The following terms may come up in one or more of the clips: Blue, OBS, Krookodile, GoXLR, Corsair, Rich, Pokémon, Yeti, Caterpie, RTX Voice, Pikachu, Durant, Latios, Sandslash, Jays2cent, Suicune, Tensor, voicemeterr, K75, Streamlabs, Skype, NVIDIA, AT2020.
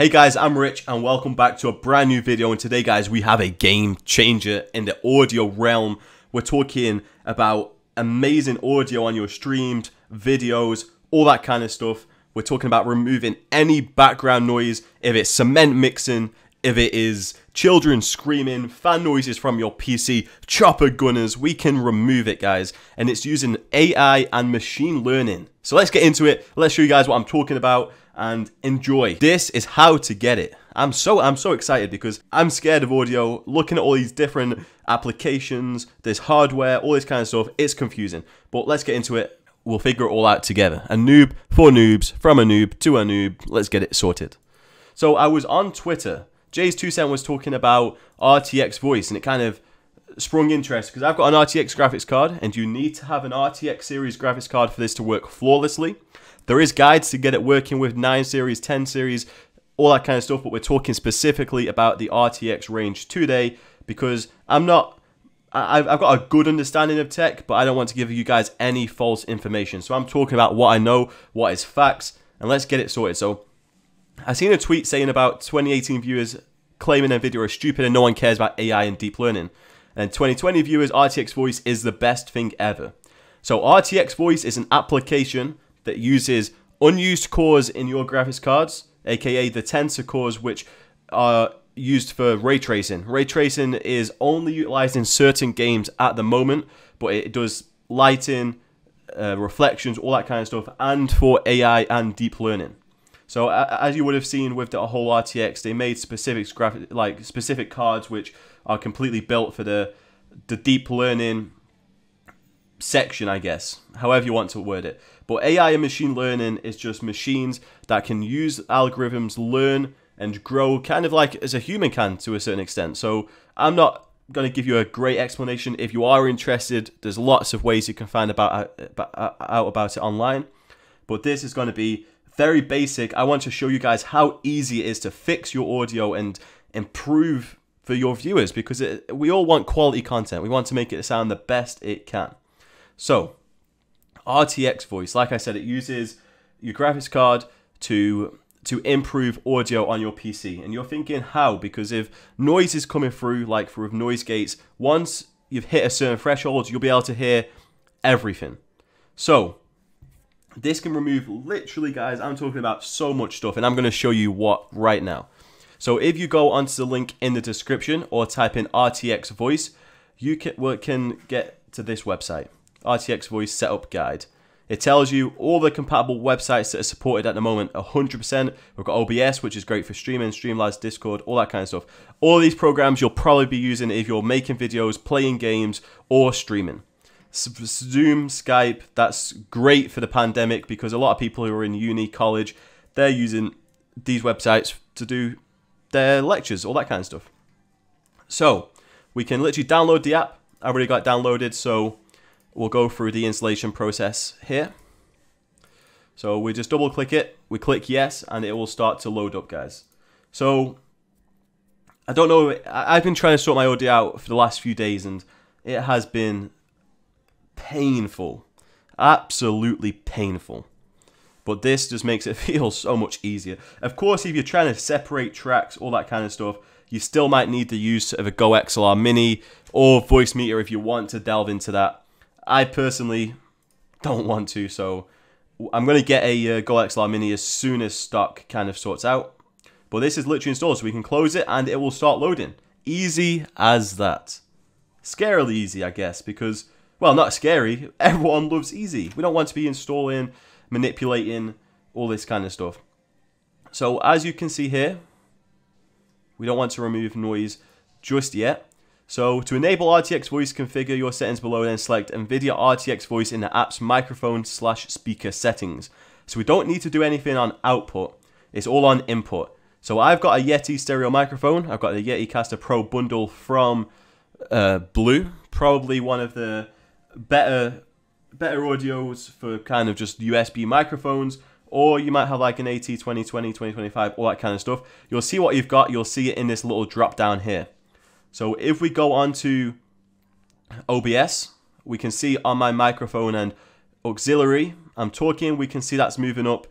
Hey guys, I'm Rich and welcome back to a brand new video, and today guys we have a game changer in the audio realm. We're talking about amazing audio on your streamed videos, all that kind of stuff. We're talking about removing any background noise, if it's cement mixing, if it is children screaming, fan noises from your PC, chopper gunners, we can remove it guys, and it's using AI and machine learning. So let's get into it, let's show you guys what I'm talking about. And enjoy. This is how to get it. I'm so excited because I'm scared of audio. Looking at all these different applications, there's hardware, all this kind of stuff, it's confusing. But let's get into it. We'll figure it all out together. A noob for noobs, from a noob to a noob. Let's get it sorted. So I was on Twitter. Jays2cent was talking about RTX Voice, and it kind of sprung interest because I've got an RTX graphics card, and you need to have an RTX series graphics card for this to work flawlessly. There is guides to get it working with 9 series, 10 series, all that kind of stuff, but we're talking specifically about the RTX range today because I've got a good understanding of tech, but I don't want to give you guys any false information. So I'm talking about what I know, what is facts, and let's get it sorted. So I seen a tweet saying about 2018 viewers claiming NVIDIA is stupid and no one cares about AI and deep learning. And 2020 viewers, RTX Voice is the best thing ever. So RTX Voice is an application that uses unused cores in your graphics cards, aka the Tensor cores, which are used for ray tracing. Ray tracing is only utilized in certain games at the moment, but it does lighting, reflections, all that kind of stuff, and for AI and deep learning. So as you would have seen with the whole RTX, they made specific cards which are completely built for the deep learning section, I guess, however you want to word it. But AI and machine learning is just machines that can use algorithms, learn and grow, kind of like as a human can to a certain extent. So I'm not going to give you a great explanation. If you are interested, there's lots of ways you can find out about it online. But this is going to be very basic. I want to show you guys how easy it is to fix your audio and improve for your viewers, because we all want quality content. We want to make it sound the best it can. So RTX Voice, like I said, it uses your graphics card to improve audio on your PC. And you're thinking how? Because if noise is coming through, like with noise gates, once you've hit a certain threshold, you'll be able to hear everything. So this can remove, literally guys, I'm talking about so much stuff, and I'm going to show you what right now. So if you go onto the link in the description or type in RTX Voice, you can get to this website. RTX Voice setup guide. It tells you all the compatible websites that are supported at the moment, 100%. We've got OBS, which is great for streaming, Streamlabs, Discord, all that kind of stuff. All these programs you'll probably be using if you're making videos, playing games, or streaming. Zoom, Skype, that's great for the pandemic because a lot of people who are in uni, college, they're using these websites to do their lectures, all that kind of stuff. So we can literally download the app. I already got it downloaded, so we'll go through the installation process here. So we just double click it, we click yes, and it will start to load up guys. So I don't know, I've been trying to sort my audio out for the last few days and it has been painful, absolutely painful. But this just makes it feel so much easier. Of course, if you're trying to separate tracks, all that kind of stuff, you still might need the use of a GoXLR mini or voice meter if you want to delve into that. I personally don't want to, so I'm going to get a GoXLR Mini as soon as stock kind of sorts out. But this is literally installed, so we can close it and it will start loading. Easy as that. Scarily easy, I guess, because, well, not scary. Everyone loves easy. We don't want to be installing, manipulating, all this kind of stuff. So as you can see here, we don't want to remove noise just yet. So to enable RTX Voice, configure your settings below, then select NVIDIA RTX Voice in the app's microphone/speaker settings. So we don't need to do anything on output. It's all on input. So I've got a Yeti stereo microphone. I've got the Yeti Caster Pro bundle from Blue. Probably one of the better audios for kind of just USB microphones. Or you might have like an AT2020, 2025, all that kind of stuff. You'll see what you've got. You'll see it in this little drop down here. So if we go on to OBS, we can see on my microphone and auxiliary, I'm talking, we can see that's moving up.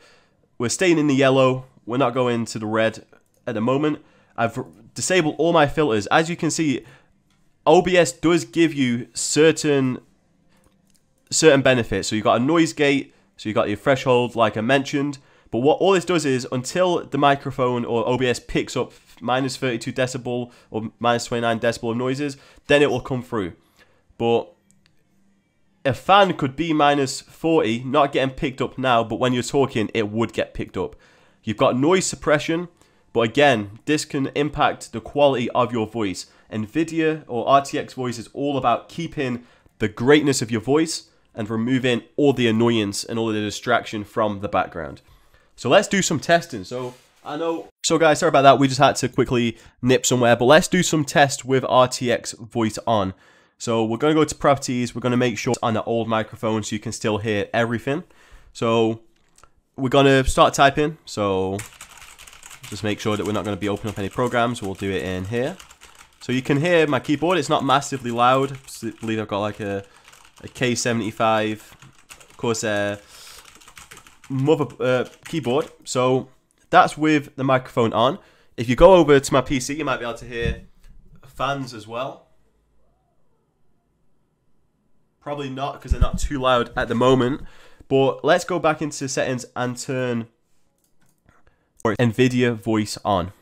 We're staying in the yellow. We're not going to the red. at the moment. I've disabled all my filters. As you can see, OBS does give you certain benefits. So you've got a noise gate, so you've got your threshold, like I mentioned. But what all this does is, until the microphone or OBS picks up minus 32 decibel or minus 29 decibel of noises, then it will come through. But a fan could be minus 40, not getting picked up now, but when you're talking, it would get picked up. You've got noise suppression, but again, this can impact the quality of your voice. NVIDIA or RTX Voice is all about keeping the greatness of your voice and removing all the annoyance and all the distraction from the background. So let's do some testing. So guys, sorry about that. We just had to quickly nip somewhere, but let's do some tests with RTX Voice on. So we're going to go to properties. We're going to make sure it's on the old microphone so you can still hear everything. So we're going to start typing. So just make sure that we're not going to be opening up any programs. We'll do it in here. So you can hear my keyboard. It's not massively loud. I believe I've got like a K75 Corsair keyboard. So that's with the microphone on. If you go over to my PC, you might be able to hear fans as well. Probably not, because they're not too loud at the moment. But let's go back into settings and turn NVIDIA Voice on.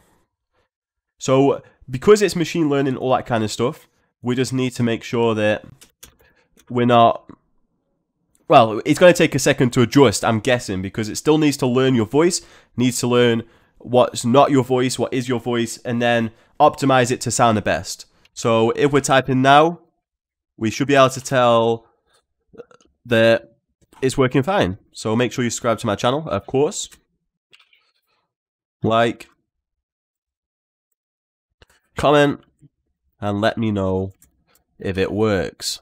So because it's machine learning, all that kind of stuff, we just need to make sure that we're not... Well, it's going to take a second to adjust, I'm guessing, because it still needs to learn your voice, needs to learn what's not your voice, what is your voice, and then optimize it to sound the best. So if we're typing now, we should be able to tell that it's working fine. So make sure you subscribe to my channel, of course. Like, comment, and let me know if it works.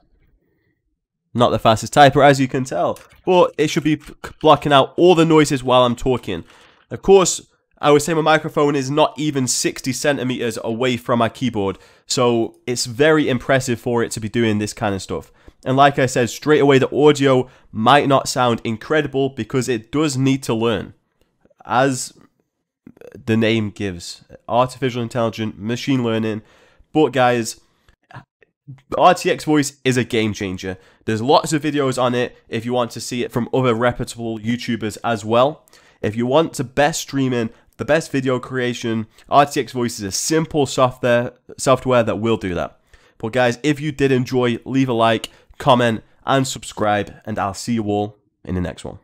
Not the fastest typer, as you can tell, but it should be blocking out all the noises while I'm talking. Of course, I would say my microphone is not even 60 centimeters away from my keyboard, so it's very impressive for it to be doing this kind of stuff. And like I said, straight away the audio might not sound incredible because it does need to learn, as the name gives, artificial intelligence, machine learning. But guys, RTX Voice is a game changer. There's lots of videos on it if you want to see it from other reputable YouTubers as well. If you want the best streaming, the best video creation, RTX Voice is a simple software that will do that. But guys, if you did enjoy, leave a like, comment, and subscribe, and I'll see you all in the next one.